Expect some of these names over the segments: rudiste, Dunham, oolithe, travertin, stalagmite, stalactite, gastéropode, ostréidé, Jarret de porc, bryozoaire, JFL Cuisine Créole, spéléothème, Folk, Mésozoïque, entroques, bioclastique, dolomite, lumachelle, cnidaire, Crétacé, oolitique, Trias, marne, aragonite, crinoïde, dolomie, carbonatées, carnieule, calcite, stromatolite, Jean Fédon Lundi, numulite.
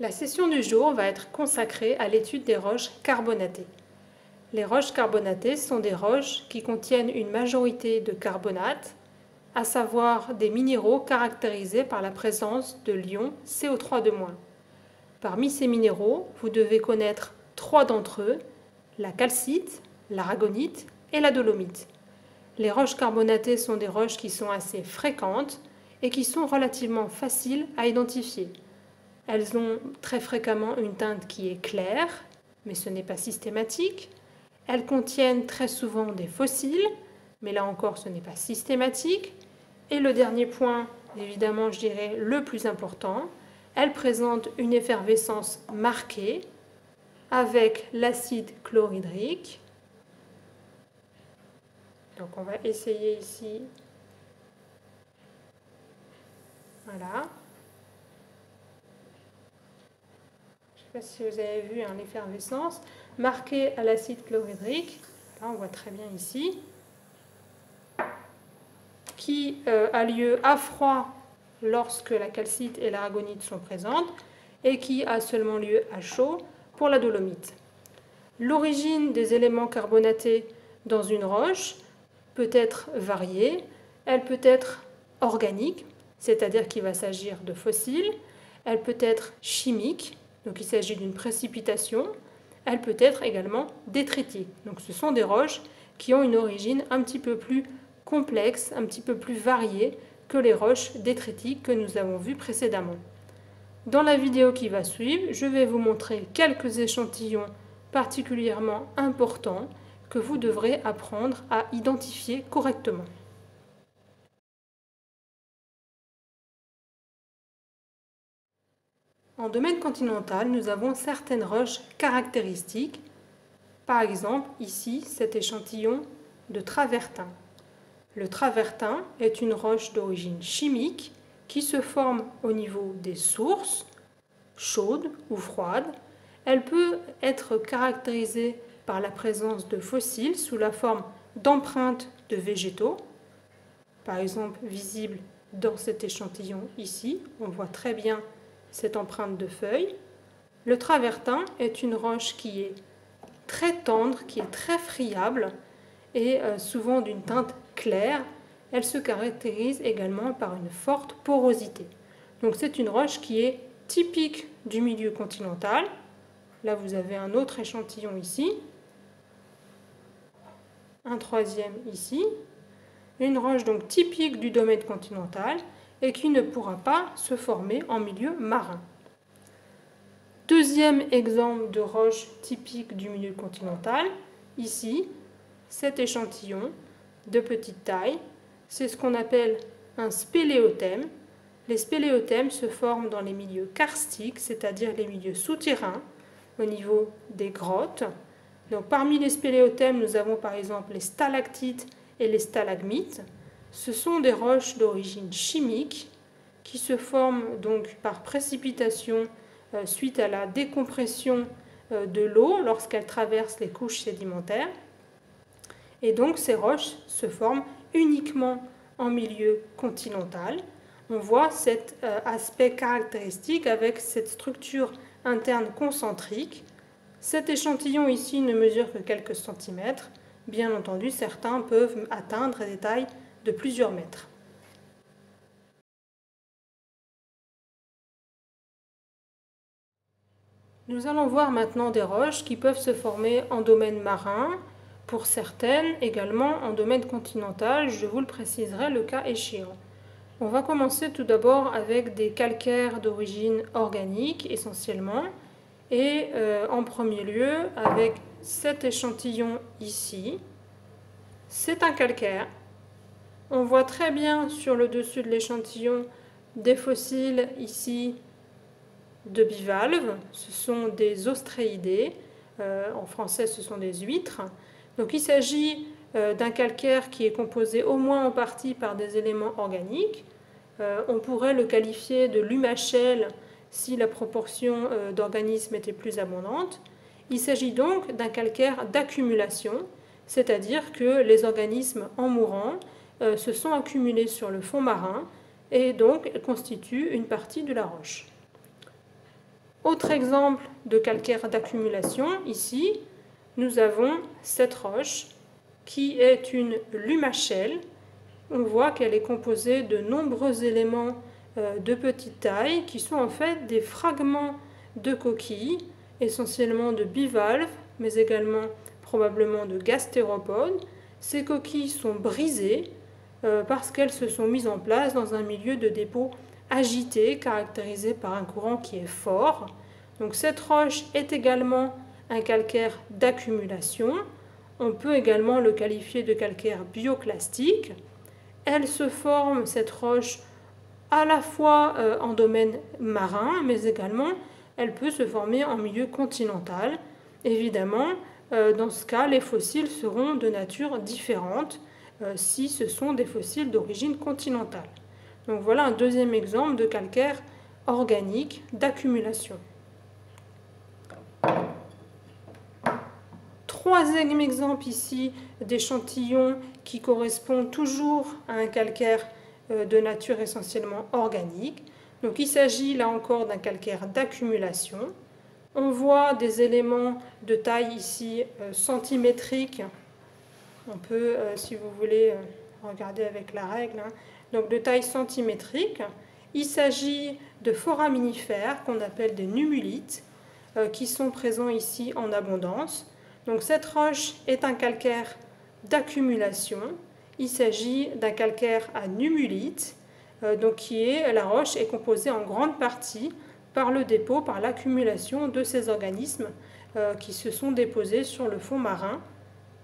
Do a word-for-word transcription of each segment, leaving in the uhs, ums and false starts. La session du jour va être consacrée à l'étude des roches carbonatées. Les roches carbonatées sont des roches qui contiennent une majorité de carbonates, à savoir des minéraux caractérisés par la présence de l'ion C O trois de moins. Parmi ces minéraux, vous devez connaître trois d'entre eux, la calcite, l'aragonite et la dolomite. Les roches carbonatées sont des roches qui sont assez fréquentes et qui sont relativement faciles à identifier. Elles ont très fréquemment une teinte qui est claire, mais ce n'est pas systématique. Elles contiennent très souvent des fossiles, mais là encore ce n'est pas systématique. Et le dernier point, évidemment je dirais le plus important, elles présentent une effervescence marquée avec l'acide chlorhydrique. Donc on va essayer ici. Voilà. Je ne sais pas si vous avez vu hein, l'effervescence marquée à l'acide chlorhydrique, là on voit très bien ici, qui euh, a lieu à froid lorsque la calcite et l'aragonite sont présentes et qui a seulement lieu à chaud pour la dolomite. L'origine des éléments carbonatés dans une roche peut être variée, elle peut être organique, c'est-à-dire qu'il va s'agir de fossiles, elle peut être chimique, donc il s'agit d'une précipitation, elle peut être également détritique. Donc ce sont des roches qui ont une origine un petit peu plus complexe, un petit peu plus variée que les roches détritiques que nous avons vues précédemment. Dans la vidéo qui va suivre, je vais vous montrer quelques échantillons particulièrement importants que vous devrez apprendre à identifier correctement. En domaine continental, nous avons certaines roches caractéristiques, par exemple ici cet échantillon de travertin. Le travertin est une roche d'origine chimique qui se forme au niveau des sources, chaudes ou froides. Elle peut être caractérisée par la présence de fossiles sous la forme d'empreintes de végétaux, par exemple visible dans cet échantillon ici, on voit très bien cette empreinte de feuilles. Le travertin est une roche qui est très tendre, qui est très friable et souvent d'une teinte claire. Elle se caractérise également par une forte porosité. Donc c'est une roche qui est typique du milieu continental. Là vous avez un autre échantillon ici, un troisième ici, une roche donc typique du domaine continental et qui ne pourra pas se former en milieu marin. Deuxième exemple de roche typique du milieu continental, ici, cet échantillon de petite taille, c'est ce qu'on appelle un spéléothème. Les spéléothèmes se forment dans les milieux karstiques, c'est-à-dire les milieux souterrains, au niveau des grottes. Donc, parmi les spéléothèmes, nous avons par exemple les stalactites et les stalagmites. Ce sont des roches d'origine chimique qui se forment donc par précipitation euh, suite à la décompression euh, de l'eau lorsqu'elle traverse les couches sédimentaires. Et donc ces roches se forment uniquement en milieu continental. On voit cet euh, aspect caractéristique avec cette structure interne concentrique. Cet échantillon ici ne mesure que quelques centimètres. Bien entendu, certains peuvent atteindre des tailles de plusieurs mètres. Nous allons voir maintenant des roches qui peuvent se former en domaine marin, pour certaines également en domaine continental, je vous le préciserai le cas échéant. On va commencer tout d'abord avec des calcaires d'origine organique essentiellement, et euh, en premier lieu avec cet échantillon ici. C'est un calcaire. On voit très bien sur le dessus de l'échantillon des fossiles ici de bivalves. Ce sont des ostréidés. Euh, en français, ce sont des huîtres. Donc, il s'agit euh, d'un calcaire qui est composé au moins en partie par des éléments organiques. Euh, on pourrait le qualifier de lumachelle si la proportion euh, d'organismes était plus abondante. Il s'agit donc d'un calcaire d'accumulation, c'est-à-dire que les organismes en mourant se sont accumulés sur le fond marin et donc constituent une partie de la roche. Autre exemple de calcaire d'accumulation, ici, nous avons cette roche qui est une lumachelle. On voit qu'elle est composée de nombreux éléments de petite taille qui sont en fait des fragments de coquilles, essentiellement de bivalves, mais également probablement de gastéropodes. Ces coquilles sont brisées euh, parce qu'elles se sont mises en place dans un milieu de dépôt agité, caractérisé par un courant qui est fort. Donc cette roche est également un calcaire d'accumulation. On peut également le qualifier de calcaire bioclastique. Elle se forme, cette roche, à la fois euh, en domaine marin, mais également elle peut se former en milieu continental. Évidemment, euh, dans ce cas, les fossiles seront de nature différente euh, si ce sont des fossiles d'origine continentale. Donc voilà un deuxième exemple de calcaire organique d'accumulation. Troisième exemple ici d'échantillons qui correspondent toujours à un calcaire de nature essentiellement organique. Donc il s'agit là encore d'un calcaire d'accumulation. On voit des éléments de taille ici euh, centimétrique. On peut, euh, si vous voulez, euh, regarder avec la règle. Hein. Donc de taille centimétrique. Il s'agit de foraminifères qu'on appelle des numulites euh, qui sont présents ici en abondance. Donc cette roche est un calcaire d'accumulation. Il s'agit d'un calcaire à numulite, euh, donc qui est, la roche est composée en grande partie par le dépôt, par l'accumulation de ces organismes euh, qui se sont déposés sur le fond marin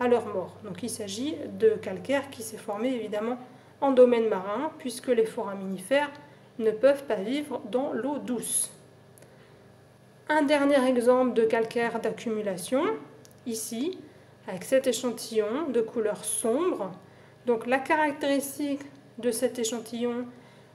à leur mort. Donc il s'agit de calcaire qui s'est formé évidemment en domaine marin, puisque les foraminifères ne peuvent pas vivre dans l'eau douce. Un dernier exemple de calcaire d'accumulation, ici, avec cet échantillon de couleur sombre. Donc la caractéristique de cet échantillon,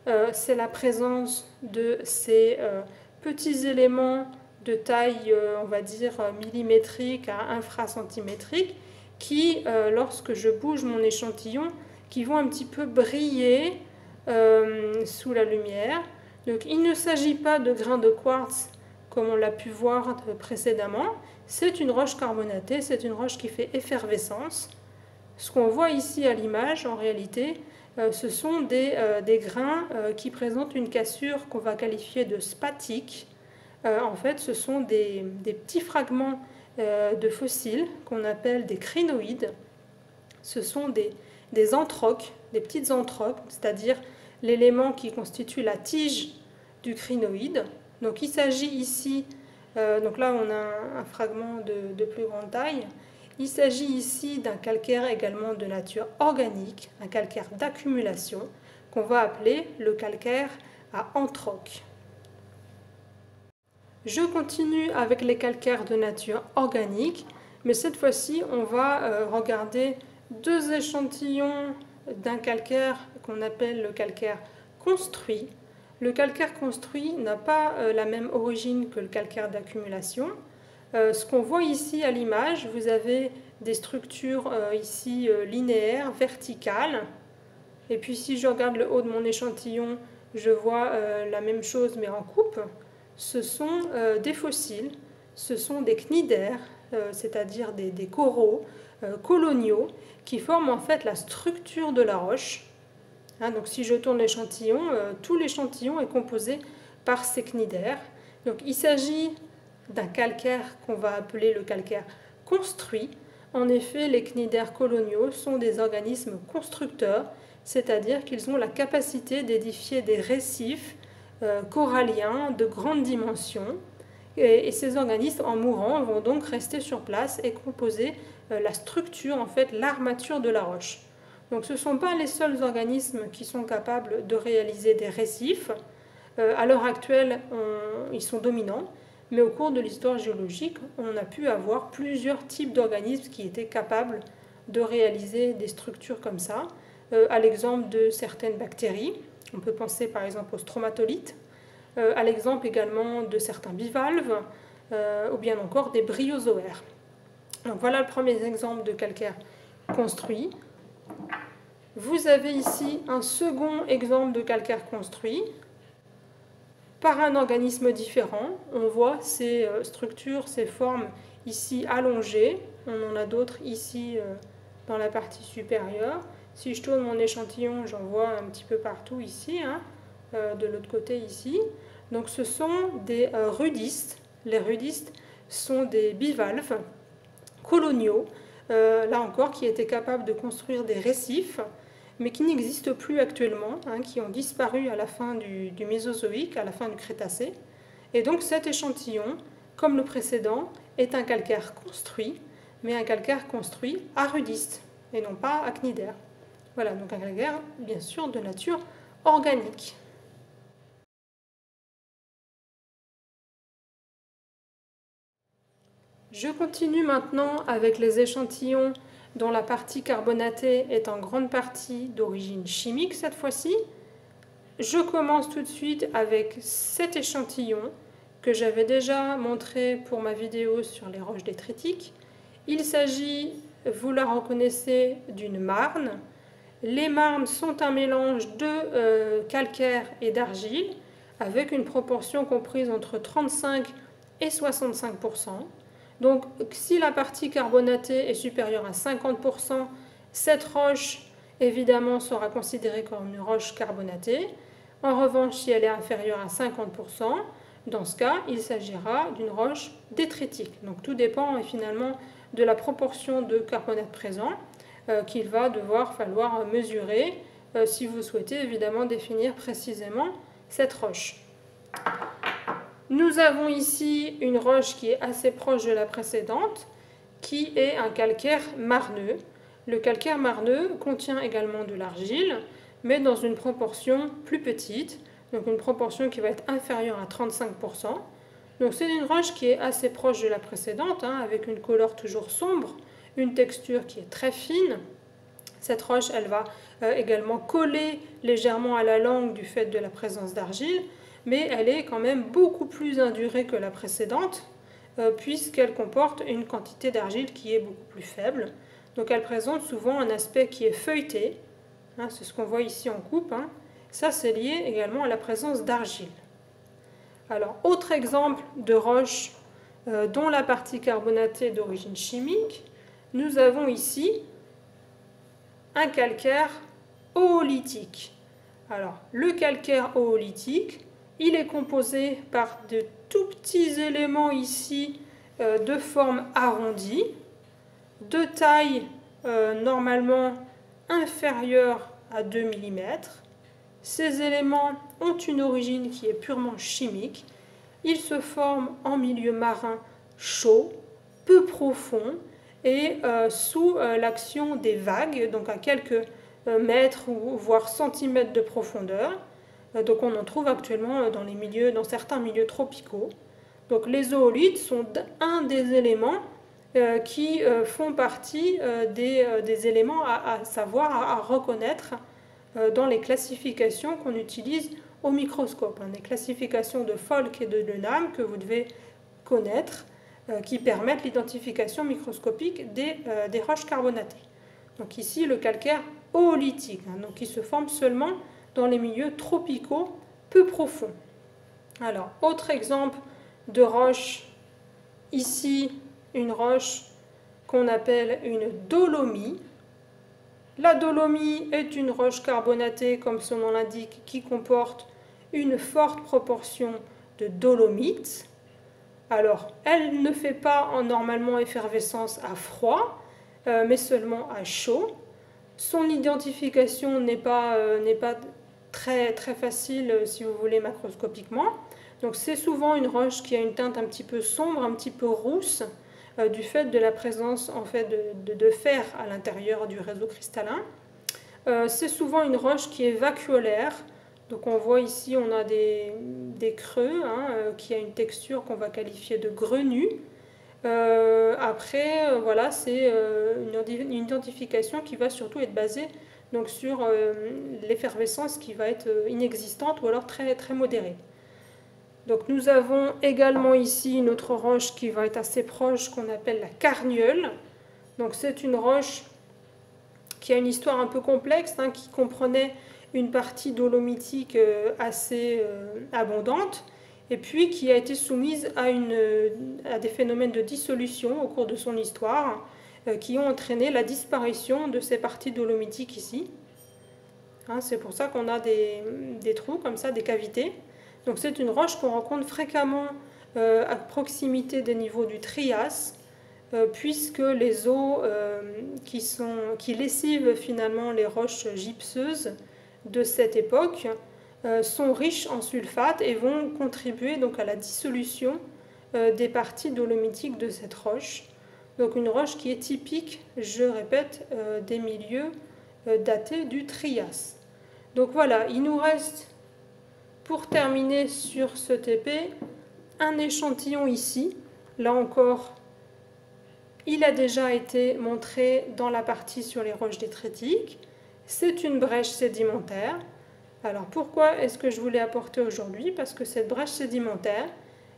euh, c'est la présence de ces euh, petits éléments de taille, euh, on va dire, millimétrique à infracentimétrique, qui, euh, lorsque je bouge mon échantillon, qui vont un petit peu briller euh, sous la lumière. Donc il ne s'agit pas de grains de quartz comme on l'a pu voir précédemment. C'est une roche carbonatée, c'est une roche qui fait effervescence. Ce qu'on voit ici à l'image, en réalité, euh, ce sont des, euh, des grains euh, qui présentent une cassure qu'on va qualifier de spatique. Euh, en fait, ce sont des, des petits fragments euh, de fossiles qu'on appelle des crinoïdes. Ce sont des, des entroques, des petites entroques, c'est-à-dire l'élément qui constitue la tige du crinoïde. Donc il s'agit ici, euh, donc là on a un, un fragment de, de plus grande taille. Il s'agit ici d'un calcaire également de nature organique, un calcaire d'accumulation, qu'on va appeler le calcaire à entroques. Je continue avec les calcaires de nature organique, mais cette fois-ci, on va regarder deux échantillons d'un calcaire qu'on appelle le calcaire construit. Le calcaire construit n'a pas la même origine que le calcaire d'accumulation. Euh, ce qu'on voit ici à l'image, vous avez des structures euh, ici euh, linéaires, verticales. Et puis si je regarde le haut de mon échantillon, je vois euh, la même chose mais en coupe. Ce sont euh, des fossiles, ce sont des cnidaires, euh, c'est-à-dire des, des coraux euh, coloniaux qui forment en fait la structure de la roche. Hein, donc si je tourne l'échantillon, euh, tout l'échantillon est composé par ces cnidaires. Donc il s'agit d'un calcaire qu'on va appeler le calcaire construit. En effet, les cnidaires coloniaux sont des organismes constructeurs, c'est-à-dire qu'ils ont la capacité d'édifier des récifs euh, coralliens de grande dimension. Et, et ces organismes, en mourant, vont donc rester sur place et composer euh, la structure, en fait, l'armature de la roche. Donc ce ne sont pas les seuls organismes qui sont capables de réaliser des récifs. Euh, à l'heure actuelle, on, ils sont dominants. Mais au cours de l'histoire géologique, on a pu avoir plusieurs types d'organismes qui étaient capables de réaliser des structures comme ça, euh, à l'exemple de certaines bactéries. On peut penser par exemple aux stromatolites, euh, à l'exemple également de certains bivalves, euh, ou bien encore des bryozoaires. Donc voilà le premier exemple de calcaire construit. Vous avez ici un second exemple de calcaire construit. par un organisme différent. On voit ces structures, ces formes ici allongées. On en a d'autres ici dans la partie supérieure. Si je tourne mon échantillon, j'en vois un petit peu partout ici, hein, de l'autre côté ici. Donc ce sont des rudistes. Les rudistes sont des bivalves coloniaux, euh, là encore, qui étaient capables de construire des récifs, mais qui n'existent plus actuellement, hein, qui ont disparu à la fin du, du Mésozoïque, à la fin du Crétacé. Et donc cet échantillon, comme le précédent, est un calcaire construit, mais un calcaire construit à rudiste, et non pas à cnidaire. Voilà, donc un calcaire, bien sûr, de nature organique. Je continue maintenant avec les échantillons dont la partie carbonatée est en grande partie d'origine chimique cette fois-ci. Je commence tout de suite avec cet échantillon que j'avais déjà montré pour ma vidéo sur les roches détritiques. Il s'agit, vous la reconnaissez, d'une marne. Les marnes sont un mélange de euh, calcaire et d'argile avec une proportion comprise entre trente-cinq et soixante-cinq pour cent. Donc, si la partie carbonatée est supérieure à cinquante pour cent, cette roche, évidemment, sera considérée comme une roche carbonatée. En revanche, si elle est inférieure à cinquante pour cent, dans ce cas, il s'agira d'une roche détritique. Donc, tout dépend finalement de la proportion de carbonate présent euh, qu'il va devoir falloir mesurer euh, si vous souhaitez évidemment définir précisément cette roche. Nous avons ici une roche qui est assez proche de la précédente, qui est un calcaire marneux. Le calcaire marneux contient également de l'argile, mais dans une proportion plus petite, donc une proportion qui va être inférieure à trente-cinq pour cent. Donc c'est une roche qui est assez proche de la précédente, hein, avec une couleur toujours sombre, une texture qui est très fine. Cette roche, elle va euh, également coller légèrement à la langue du fait de la présence d'argile, mais elle est quand même beaucoup plus indurée que la précédente, euh, puisqu'elle comporte une quantité d'argile qui est beaucoup plus faible. Donc elle présente souvent un aspect qui est feuilleté, hein, c'est ce qu'on voit ici en coupe, hein. Ça c'est lié également à la présence d'argile. Alors, autre exemple de roche euh, dont la partie carbonatée est d'origine chimique, nous avons ici un calcaire oolitique. Alors, le calcaire oolitique, il est composé par de tout petits éléments ici euh, de forme arrondie, de taille euh, normalement inférieure à deux millimètres. Ces éléments ont une origine qui est purement chimique. Ils se forment en milieu marin chaud, peu profond et euh, sous euh, l'action des vagues, donc à quelques euh, mètres ou voire centimètres de profondeur. Donc on en trouve actuellement dans les milieux, dans certains milieux tropicaux. Donc les oolithes sont un des éléments qui font partie des, des éléments à, à savoir, à, à reconnaître dans les classifications qu'on utilise au microscope. Les classifications de Folk et de Dunham que vous devez connaître, qui permettent l'identification microscopique des, des roches carbonatées. Donc ici le calcaire oolithique, donc qui se forme seulement dans les milieux tropicaux peu profonds. Alors, autre exemple de roche, ici une roche qu'on appelle une dolomie. La dolomie est une roche carbonatée, comme son nom l'indique, qui comporte une forte proportion de dolomite. Alors, elle ne fait pas en normalement effervescence à froid, euh, mais seulement à chaud. Son identification n'est pas, euh, n'est pas Très, très facile si vous voulez macroscopiquement. Donc c'est souvent une roche qui a une teinte un petit peu sombre, un petit peu rousse euh, du fait de la présence en fait de, de, de fer à l'intérieur du réseau cristallin. Euh, c'est souvent une roche qui est vacuolaire. Donc on voit ici on a des, des creux hein, euh, qui a une texture qu'on va qualifier de grenue. Euh, après euh, voilà c'est euh, une, une identification qui va surtout être basée donc sur euh, l'effervescence qui va être inexistante ou alors très, très modérée. Donc nous avons également ici une autre roche qui va être assez proche, qu'on appelle la carnieule. Donc c'est une roche qui a une histoire un peu complexe, hein, qui comprenait une partie dolomitique assez abondante, et puis qui a été soumise à, une, à des phénomènes de dissolution au cours de son histoire, qui ont entraîné la disparition de ces parties dolomitiques ici. Hein, c'est pour ça qu'on a des, des trous comme ça, des cavités. Donc c'est une roche qu'on rencontre fréquemment euh, à proximité des niveaux du Trias, euh, puisque les eaux euh, qui, sont, qui lessivent finalement les roches gypseuses de cette époque euh, sont riches en sulfate et vont contribuer donc à la dissolution euh, des parties dolomitiques de cette roche. Donc une roche qui est typique, je répète, euh, des milieux euh, datés du Trias. Donc voilà, il nous reste, pour terminer sur ce T P, un échantillon ici. Là encore, il a déjà été montré dans la partie sur les roches détritiques. C'est une brèche sédimentaire. Alors pourquoi est-ce que je voulais apporter aujourd'hui? Parce que cette brèche sédimentaire,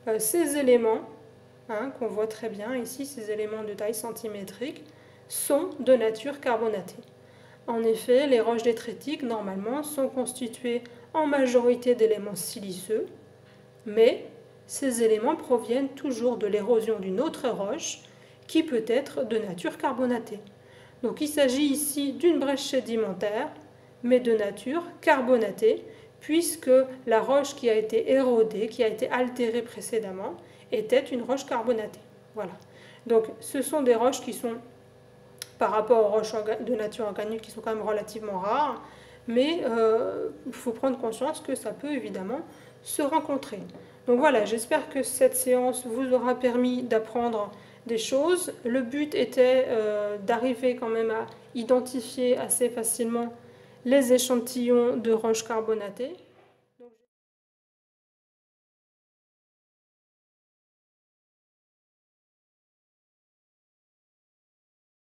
euh, ces éléments, Hein, qu'on voit très bien ici, ces éléments de taille centimétrique, sont de nature carbonatée. En effet, les roches détritiques, normalement, sont constituées en majorité d'éléments siliceux, mais ces éléments proviennent toujours de l'érosion d'une autre roche qui peut être de nature carbonatée. Donc il s'agit ici d'une brèche sédimentaire, mais de nature carbonatée, puisque la roche qui a été érodée, qui a été altérée précédemment, était une roche carbonatée. Voilà. Donc ce sont des roches qui sont, par rapport aux roches de nature organique, qui sont quand même relativement rares, mais euh, il faut prendre conscience que ça peut évidemment se rencontrer. Donc voilà, j'espère que cette séance vous aura permis d'apprendre des choses. Le but était euh, d'arriver quand même à identifier assez facilement les échantillons de roches carbonatées.